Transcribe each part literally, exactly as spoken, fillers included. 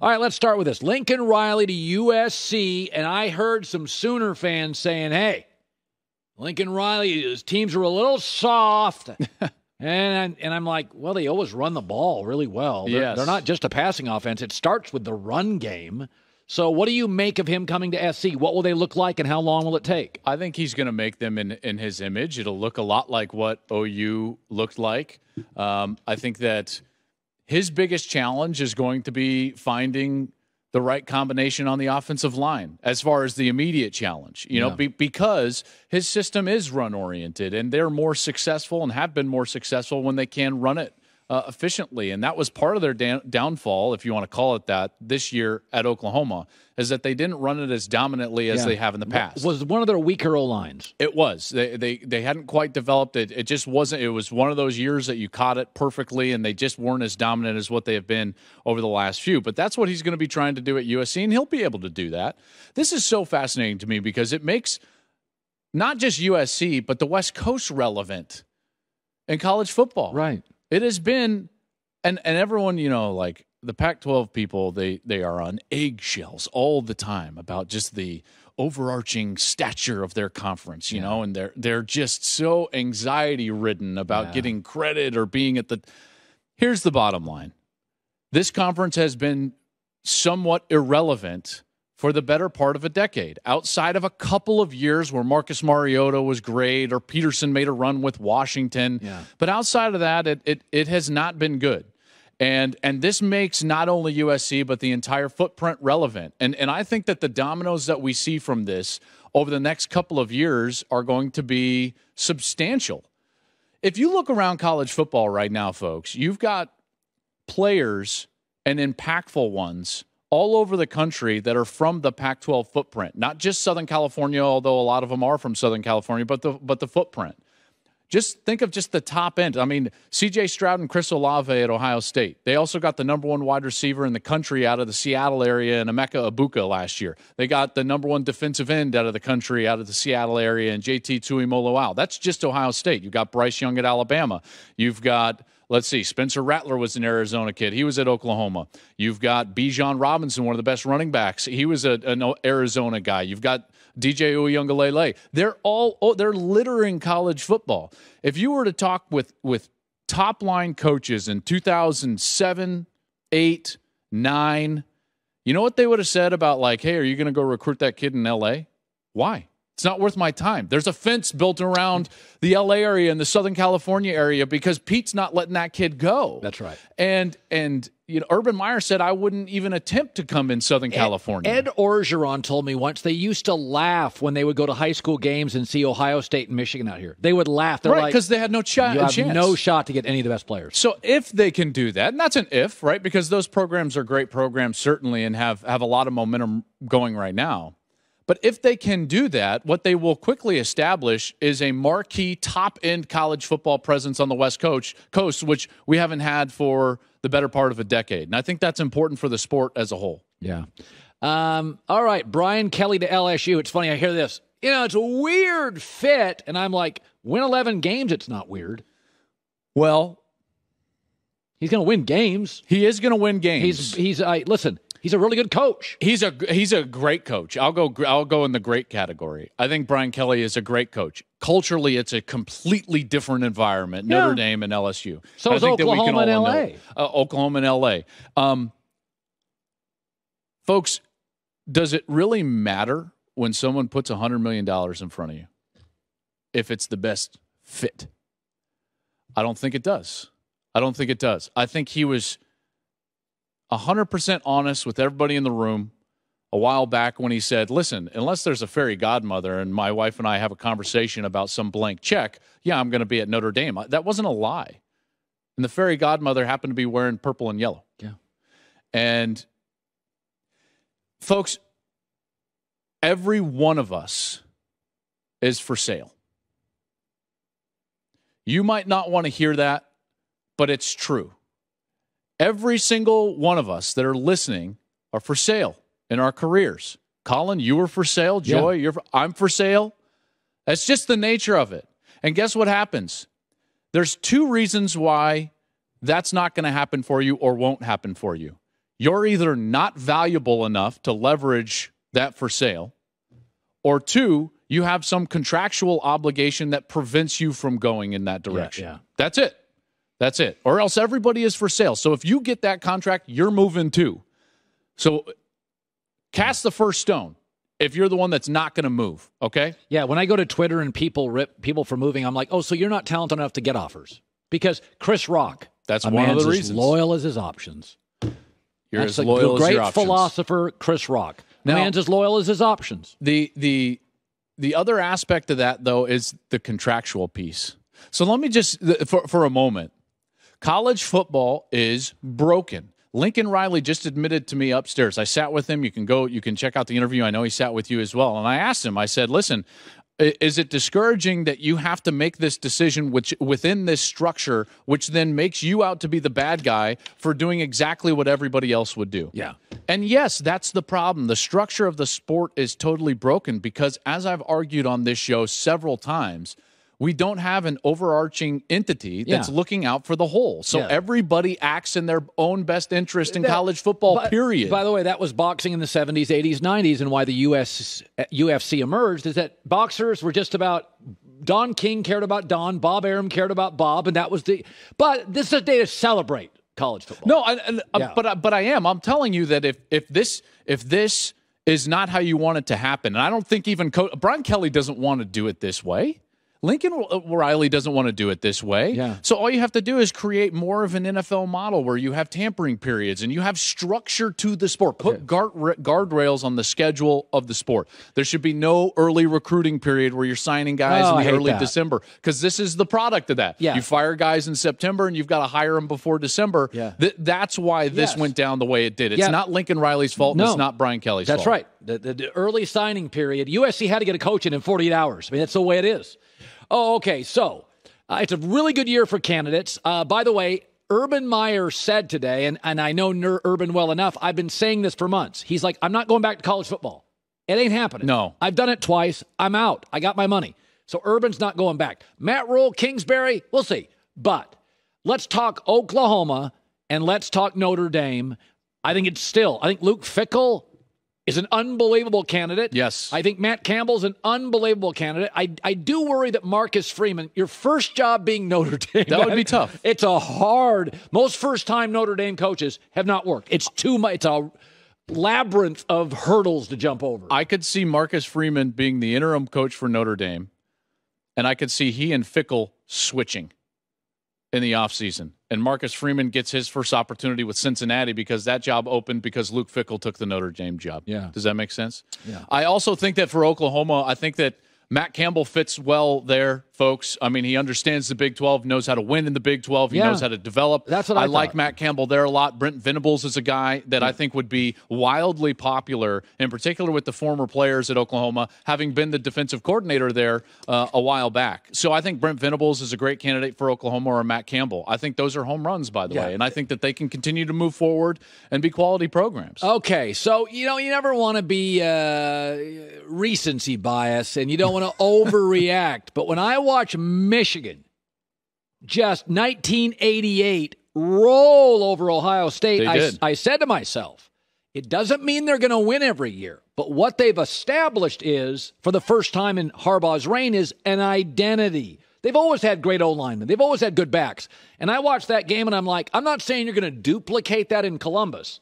All right, let's start with this. Lincoln Riley to U S C, and I heard some Sooner fans saying, hey, Lincoln Riley, his teams were a little soft. And, and I'm like, well, they always run the ball really well. They're, yes. they're not just a passing offense. It starts with the run game. So what do you make of him coming to S C? What will they look like, and how long will it take? I think he's going to make them in, in his image. It'll look a lot like what O U looked like. Um, I think that his biggest challenge is going to be finding the right combination on the offensive line as far as the immediate challenge, you know, yeah. be, because his system is run-oriented, and they're more successful and have been more successful when they can run it uh, efficiently. And that was part of their da downfall, if you want to call it that, this year at Oklahoma, is that they didn't run it as dominantly as yeah. they have in the past. It was one of their weaker O-lines. It was. They, they, they hadn't quite developed it. It just wasn't. It was one of those years that you caught it perfectly, and they just weren't as dominant as what they have been over the last few. But that's what he's going to be trying to do at U S C, and he'll be able to do that. This is so fascinating to me because it makes not just U S C, but the West Coast relevant in college football. Right. It has been, and, and everyone, you know, like the Pac twelve people, they, they are on eggshells all the time about just the overarching stature of their conference, you yeah. know, and they're, they're just so anxiety-ridden about yeah. getting credit or being at the... Here's the bottom line. This conference has been somewhat irrelevant for the better part of a decade, outside of a couple of years where Marcus Mariota was great or Peterson made a run with Washington. Yeah. But outside of that, it, it, it has not been good. And, and this makes not only U S C, but the entire footprint relevant. And, and I think that the dominoes that we see from this over the next couple of years are going to be substantial. If you look around college football right now, folks, you've got players and impactful ones all over the country that are from the Pac twelve footprint, not just Southern California, although a lot of them are from Southern California, but the, but the footprint. Just think of just the top end. I mean, C J Stroud and Chris Olave at Ohio State. They also got the number one wide receiver in the country out of the Seattle area and Emeka Egbuka last year. They got the number one defensive end out of the country out of the Seattle area and J T Tuimoloau. That's just Ohio State. You've got Bryce Young at Alabama. You've got, let's see, Spencer Rattler was an Arizona kid. He was at Oklahoma. You've got Bijan Robinson, one of the best running backs. He was a, an Arizona guy. You've got D J Uyunglele. They're all oh, they're littering college football. If you were to talk with with top line coaches in two thousand seven, eight, nine, you know what they would have said about like, hey, are you going to go recruit that kid in L A? Why? It's not worth my time. There's a fence built around the L A area and the Southern California area because Pete's not letting that kid go. That's right. And and you know, Urban Meyer said I wouldn't even attempt to come in Southern Ed, California. Ed Orgeron told me once they used to laugh when they would go to high school games and see Ohio State and Michigan out here. They would laugh. They're right, because like, they had no shot. You have chance. no shot to get any of the best players. So if they can do that, and that's an if, right? Because those programs are great programs certainly and have have a lot of momentum going right now. But if they can do that, what they will quickly establish is a marquee top-end college football presence on the West Coast, coast, which we haven't had for the better part of a decade. And I think that's important for the sport as a whole. Yeah. Um, all right, Brian Kelly to L S U. It's funny, I hear this. You know, it's a weird fit. And I'm like, win eleven games, it's not weird. Well, he's going to win games. He is going to win games. He's, he's I, listen. He's a really good coach. He's a he's a great coach. I'll go I'll go in the great category. I think Brian Kelly is a great coach. Culturally, it's a completely different environment. Yeah. Notre Dame and L S U. So is Oklahoma and L A. Uh, Oklahoma and L A. Um, folks, does it really matter when someone puts one hundred million dollars in front of you if it's the best fit? I don't think it does. I don't think it does. I think he was one hundred percent honest with everybody in the room a while back when he said, listen, unless there's a fairy godmother and my wife and I have a conversation about some blank check, yeah, I'm going to be at Notre Dame. That wasn't a lie. And the fairy godmother happened to be wearing purple and yellow. Yeah. And folks, every one of us is for sale. You might not want to hear that, but it's true. Every single one of us that are listening are for sale in our careers. Colin, you were for sale. Joy, yeah. you're for, I'm for sale. That's just the nature of it. And guess what happens? There's two reasons why that's not going to happen for you or won't happen for you. you're either not valuable enough to leverage that for sale, or two, you have some contractual obligation that prevents you from going in that direction. Yeah, yeah. That's it. That's it. Or else everybody is for sale. So if you get that contract, you're moving too. So cast the first stone if you're the one that's not going to move, okay? Yeah, when I go to Twitter and people rip people for moving, I'm like, oh, so you're not talented enough to get offers. Because Chris Rock, that's a one man's of the reasons. As loyal as his options. You're that's as loyal a, the as your options. Great philosopher, Chris Rock. Now, man's as loyal as his options. The the the other aspect of that, though, is the contractual piece. So let me just, for, for a moment, college football is broken. Lincoln Riley just admitted to me upstairs. I sat with him. You can go, you can check out the interview. I know he sat with you as well. And I asked him, I said, listen, is it discouraging that you have to make this decision which within this structure, which then makes you out to be the bad guy for doing exactly what everybody else would do? Yeah. And yes, that's the problem. The structure of the sport is totally broken because, as I've argued on this show several times, we don't have an overarching entity that's yeah. looking out for the whole. So yeah. everybody acts in their own best interest in that, college football, by, period. By the way, that was boxing in the seventies, eighties, nineties, and why the U S, U F C emerged is that boxers were just about Don King cared about Don, Bob Arum cared about Bob, and that was the – but this is a day to celebrate college football. No, I, I, yeah. but, I, but I am. I'm telling you that if, if this if this is not how you want it to happen, and I don't think even Co- – Brian Kelly doesn't want to do it this way. Lincoln Riley doesn't want to do it this way. Yeah. So all you have to do is create more of an N F L model where you have tampering periods and you have structure to the sport. Put okay. guard, guardrails on the schedule of the sport. There should be no early recruiting period where you're signing guys oh, in the early that. December, because this is the product of that. Yeah. You fire guys in September and you've got to hire them before December. Yeah. Th that's why this yes. went down the way it did. It's yeah. not Lincoln Riley's fault. No. And it's not Brian Kelly's that's fault. That's right. The, the, the early signing period. U S C had to get a coach in in forty-eight hours. I mean, that's the way it is. Oh, okay, so uh, it's a really good year for candidates. Uh, by the way, Urban Meyer said today, and, and I know Ner Urban well enough, I've been saying this for months. He's like, I'm not going back to college football. It ain't happening. No. I've done it twice. I'm out. I got my money. So Urban's not going back. Matt Rule, Kingsbury, we'll see. But let's talk Oklahoma, and let's talk Notre Dame. I think it's still, I think Luke Fickell is an unbelievable candidate. Yes. I think Matt Campbell's an unbelievable candidate. I, I do worry that Marcus Freeman, your first job being Notre Dame. That would be tough. It's a hard, most first-time Notre Dame coaches have not worked. It's too much. It's a labyrinth of hurdles to jump over. I could see Marcus Freeman being the interim coach for Notre Dame, and I could see he and Fickell switching in the offseason. And Marcus Freeman gets his first opportunity with Cincinnati because that job opened because Luke Fickell took the Notre Dame job. Yeah. Does that make sense? Yeah. I also think that for Oklahoma, I think that Matt Campbell fits well there, folks. I mean, he understands the Big twelve, knows how to win in the Big twelve. He yeah. knows how to develop. That's what I, I like Matt Campbell there a lot. Brent Venables is a guy that yeah. I think would be wildly popular, in particular with the former players at Oklahoma, having been the defensive coordinator there uh, a while back. So I think Brent Venables is a great candidate for Oklahoma, or Matt Campbell. I think those are home runs, by the yeah. way, and I think that they can continue to move forward and be quality programs. Okay, so, you know, you never want to be uh, recency bias, and you don't want to overreact, but when I watch Michigan just nineteen eighty-eight roll over Ohio State, I, I said to myself, it doesn't mean they're going to win every year, but what they've established is, for the first time in Harbaugh's reign, is an identity. They've always had great O-linemen. They've always had good backs. And I watched that game, and I'm like, I'm not saying you're going to duplicate that in Columbus,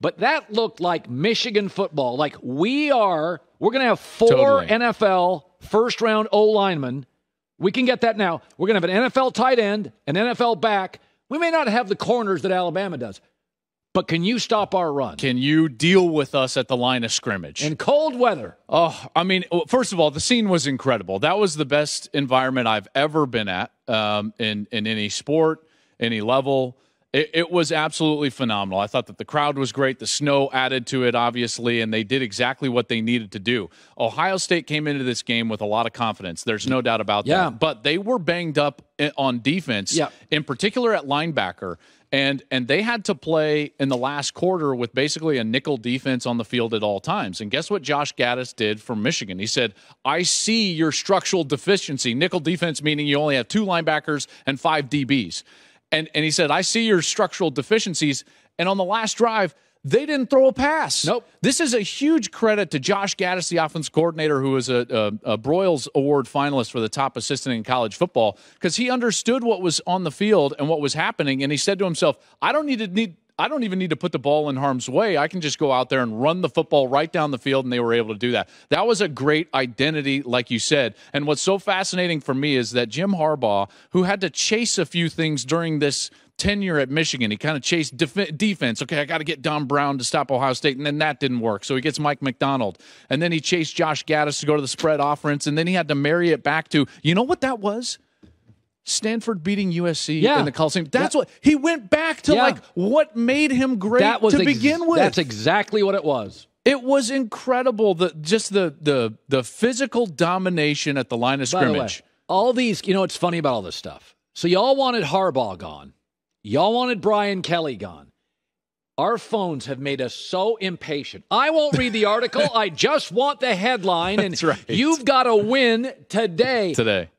but that looked like Michigan football. Like, we are, we're going to have four totally. N F L first-round O-linemen. We can get that now. We're going to have an N F L tight end, an N F L back. We may not have the corners that Alabama does, but can you stop our run? Can you deal with us at the line of scrimmage? In cold weather. Oh, I mean, first of all, the scene was incredible. That was the best environment I've ever been at um, in, in any sport, any level. It, it was absolutely phenomenal. I thought that the crowd was great. The snow added to it, obviously, and they did exactly what they needed to do. Ohio State came into this game with a lot of confidence. There's no doubt about yeah. that. But they were banged up on defense, yeah. in particular at linebacker. And and they had to play in the last quarter with basically a nickel defense on the field at all times. And guess what Josh Gattis did from Michigan? He said, I see your structural deficiency. Nickel defense meaning you only have two linebackers and five D Bs. And, and he said, I see your structural deficiencies, And on the last drive, they didn't throw a pass. Nope. This is a huge credit to Josh Gattis, the offense coordinator, who was a, a, a Broyles Award finalist for the top assistant in college football, because he understood what was on the field and what was happening, and he said to himself, "I don't need to need. I don't even need to put the ball in harm's way. I can just go out there and run the football right down the field," and they were able to do that. That was a great identity, like you said. And what's so fascinating for me is that Jim Harbaugh, who had to chase a few things during this tenure at Michigan, he kind of chased def defense. Okay, I got to get Dom Brown to stop Ohio State, and then that didn't work. So he gets Mike McDonald, and then he chased Josh Gattis to go to the spread offense, and then he had to marry it back to, you know what that was? Stanford beating U S C yeah. in the Coliseum. That's yeah. what he went back to, yeah. like what made him great that was to begin with. That's exactly what it was. It was incredible, the just the the the physical domination at the line of scrimmage. By the way, all these, you know, it's funny about all this stuff. So y'all wanted Harbaugh gone. Y'all wanted Brian Kelly gone. Our phones have made us so impatient. I won't read the article. I just want the headline. That's and right. You've got to win today. Today.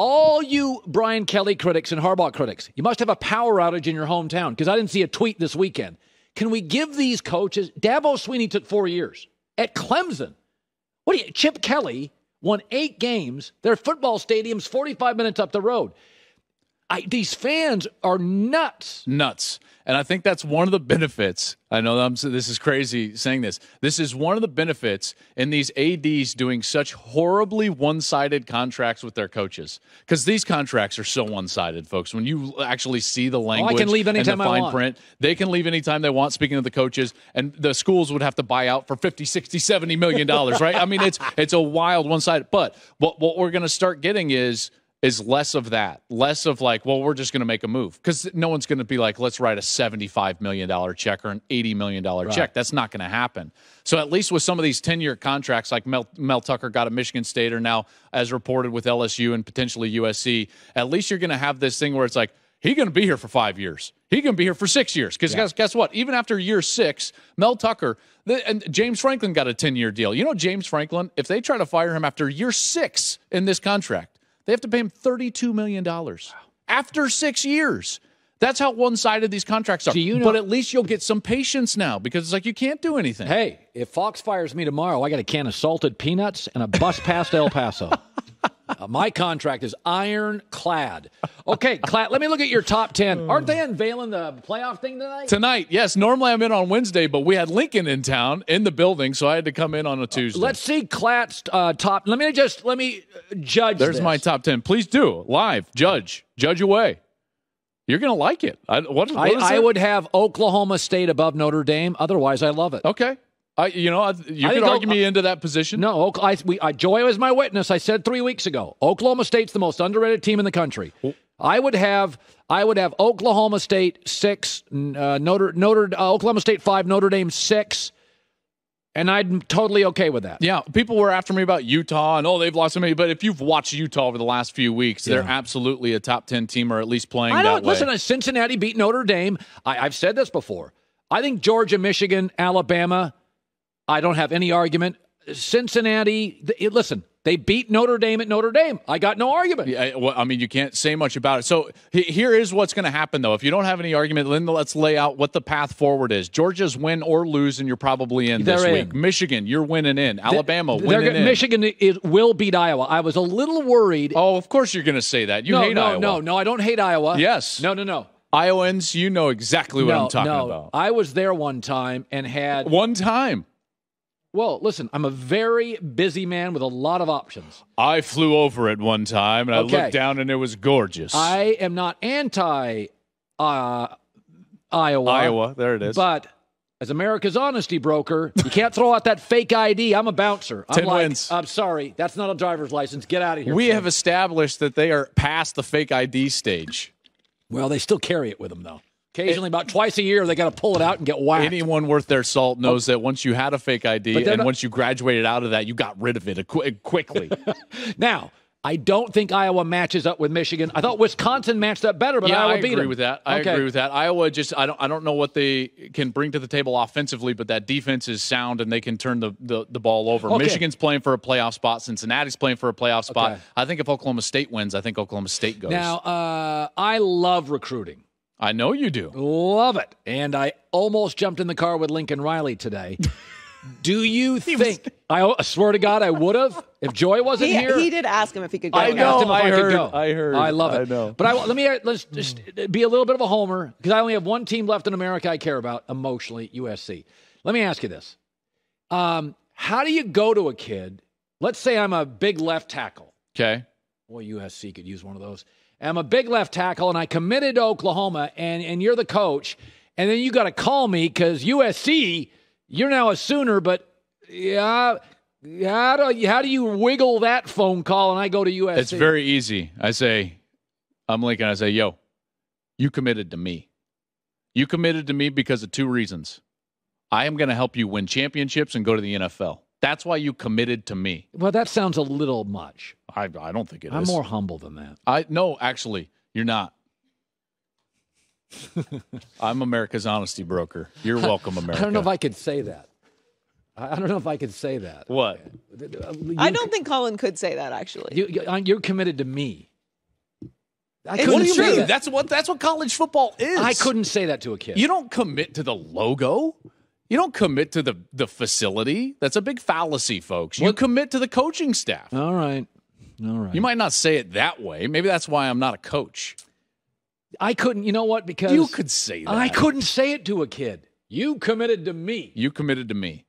All you Brian Kelly critics and Harbaugh critics, you must have a power outage in your hometown, because I didn't see a tweet this weekend. Can we give these coaches? Dabo Swinney took four years at Clemson. What do you? Chip Kelly won eight games. Their football stadium's forty-five minutes up the road. I, these fans are nuts. Nuts. And I think that's one of the benefits. I know I'm, this is crazy saying this. This is one of the benefits in these A Ds doing such horribly one-sided contracts with their coaches. Because these contracts are so one-sided, folks. When you actually see the language oh, I can leave anytime and the fine I want. print, they can leave anytime they want, speaking of the coaches, and the schools would have to buy out for fifty, sixty, seventy million dollars, right? I mean, it's, it's a wild one-sided. But what, what we're going to start getting is... is less of that, less of like, well, we're just going to make a move, because no one's going to be like, let's write a seventy-five million dollar check or an eighty million dollar right. check. That's not going to happen. So at least with some of these ten-year contracts, like Mel, Mel Tucker got at Michigan State, or now as reported with L S U and potentially U S C, at least you're going to have this thing where it's like, he's going to be here for five years. He's going to be here for six years. Because yeah. guess, guess what? Even after year six, Mel Tucker the, and James Franklin got a ten-year deal. You know, James Franklin, if they try to fire him after year six in this contract, they have to pay him thirty-two million dollars wow. after six years. That's how one-sided these contracts are. Do you know, but at least you'll get some patience now, because it's like you can't do anything. Hey, if Fox fires me tomorrow, I got a can of salted peanuts and a bus past El Paso. Uh, my contract is ironclad. Okay, Clatt, let me look at your top ten. Aren't they unveiling the playoff thing tonight? Tonight, yes. Normally I'm in on Wednesday, but we had Lincoln in town in the building, so I had to come in on a Tuesday. Uh, let's see Clatt's uh, top. Let me just let me judge. There's this. my top ten. Please do live judge, judge away. You're going to like it. I, what, what I, is I would have Oklahoma State above Notre Dame. Otherwise, I love it. Okay. I, you know, I, you I could argue me into that position. No, I, we, I, Joy is my witness. I said three weeks ago, Oklahoma State's the most underrated team in the country. Oh. I would have, I would have Oklahoma State six, uh, Notre, Notre, uh, Oklahoma State five, Notre Dame six, and I'm totally okay with that. Yeah, people were after me about Utah, and oh, they've lost so many. But if you've watched Utah over the last few weeks, yeah. they're absolutely a top ten team, or at least playing I don't, that listen, way. Listen, Cincinnati beat Notre Dame. I, I've said this before. I think Georgia, Michigan, Alabama. I don't have any argument. Cincinnati, th listen, they beat Notre Dame at Notre Dame. I got no argument. Yeah, well, I mean, you can't say much about it. So he here is what's going to happen, though. If you don't have any argument, then let's lay out what the path forward is. Georgia's win or lose, and you're probably in They're this in. week. Michigan, you're winning in. Alabama, They're winning in. Michigan is, will beat Iowa. I was a little worried. Oh, of course you're going to say that. You no, hate no, Iowa. No, no, no, I don't hate Iowa. Yes. No, no, no. Iowans, you know exactly what no, I'm talking no. about. I was there one time and had... One time? Well, listen, I'm a very busy man with a lot of options. I flew over at one time, and okay. I looked down, and it was gorgeous. I am not anti-Iowa. Uh, Iowa, there it is. But as America's honesty broker, you can't throw out that fake I D. I'm a bouncer. I'm Ten like, wins. I'm sorry. That's not a driver's license. Get out of here. We friend. have established that they are past the fake I D stage. Well, they still carry it with them, though. Occasionally, about twice a year, they got to pull it out and get whacked. Anyone worth their salt knows oh. that once you had a fake I D and not... once you graduated out of that, you got rid of it quickly. Now, I don't think Iowa matches up with Michigan. I thought Wisconsin matched up better, but yeah, Iowa I beat them. I agree with that. I okay. agree with that. Iowa just I don't I don't know what they can bring to the table offensively, but that defense is sound and they can turn the the, the ball over. Okay. Michigan's playing for a playoff spot. Cincinnati's playing for a playoff spot. Okay. I think if Oklahoma State wins, I think Oklahoma State goes. Now, uh, I love recruiting. I know you do. Love it. And I almost jumped in the car with Lincoln Riley today. Do you think, was, I, I swear to God, I would have if Joy wasn't he, here? He did ask him if he could go. I know. I, I, heard, I, go. I heard. I love it. I know. But I, let me let's just be a little bit of a homer because I only have one team left in America I care about emotionally, U S C. Let me ask you this. Um, how do you go to a kid? Let's say I'm a big left tackle. Okay. Well, U S C could use one of those. I'm a big left tackle, and I committed to Oklahoma, and, and you're the coach, and then you got to call me because U S C, you're now a Sooner, but yeah, how do, how do you wiggle that phone call and I go to U S C? It's very easy. I say, I'm Lincoln, I say, yo, you committed to me. You committed to me because of two reasons. I am going to help you win championships and go to the N F L. That's why you committed to me. Well, that sounds a little much. I I don't think it I'm is. I'm more humble than that. I no, actually, you're not. I'm America's honesty broker. You're welcome, America. I don't know if I could say that. I don't know if I could say that. What? You, I don't think Colin could say that, actually. You, you're committed to me. I couldn't it's true. That. That's what that's what college football is. I couldn't say that to a kid. You don't commit to the logo. You don't commit to the, the facility. That's a big fallacy, folks. You what? commit to the coaching staff. All right. All right. You might not say it that way. Maybe that's why I'm not a coach. I couldn't. You know what? Because you could say that. I couldn't say it to a kid. You committed to me. You committed to me.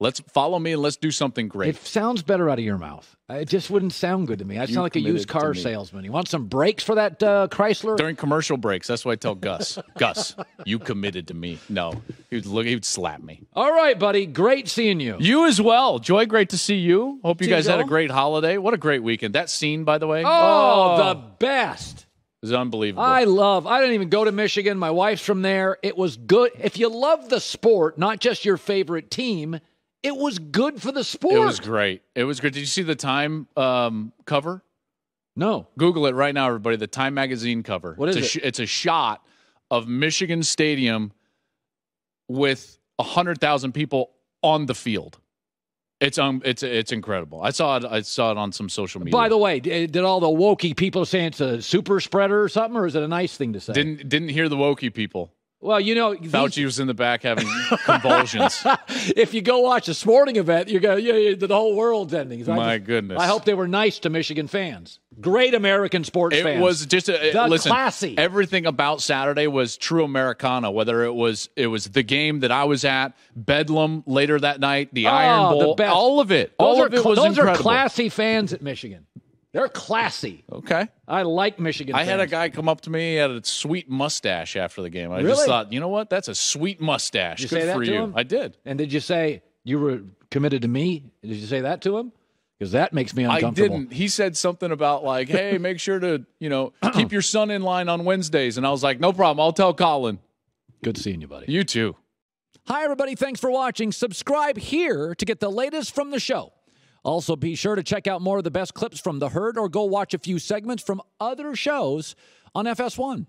Let's follow me and let's do something great. It sounds better out of your mouth. It just wouldn't sound good to me. I sound like a used car salesman. You want some brakes for that uh, Chrysler? During commercial breaks, that's what I tell Gus. Gus, you committed to me. No, he would look. He would slap me. All right, buddy. Great seeing you. You as well, Joy. Great to see you. Hope you guys had a great holiday. What a great weekend. That scene, by the way. Oh, oh. the best. It was unbelievable. I love, I didn't even go to Michigan. My wife's from there. It was good. If you love the sport, not just your favorite team, it was good for the sport. It was great. It was good. Did you see the Time um, cover? No. Google it right now, everybody. The Time magazine cover. What is it's a, it? It's a shot of Michigan Stadium with one hundred thousand people on the field. It's um, it's it's incredible. I saw it. I saw it on some social media. By the way, did all the wokey people say it's a super spreader or something, or is it a nice thing to say? Didn't didn't hear the wokey people. Well, you know, Fauci these... was in the back having convulsions. If you go watch a sporting event, you're going, yeah, yeah, the whole world's ending. So My I just, goodness! I hope they were nice to Michigan fans. Great American sports it fans. It was just a, the listen, classy. Everything about Saturday was true Americana. Whether it was it was the game that I was at, Bedlam later that night, the oh, Iron Bowl, the all of it, those all are, of it was those incredible. Those are classy fans at Michigan. They're classy. Okay. I like Michigan fans. I had a guy come up to me. He had a sweet mustache after the game. I really? just thought, you know what? That's a sweet mustache. Did you Good say that for to you. Him? I did. And did you say you were committed to me? Did you say that to him? Because that makes me uncomfortable. I didn't. He said something about like, hey, make sure to, you know, keep your son in line on Wednesdays. And I was like, no problem. I'll tell Colin. Good seeing you, buddy. You too. Hi, everybody. Thanks for watching. Subscribe here to get the latest from the show. Also, be sure to check out more of the best clips from The Herd or go watch a few segments from other shows on F S one.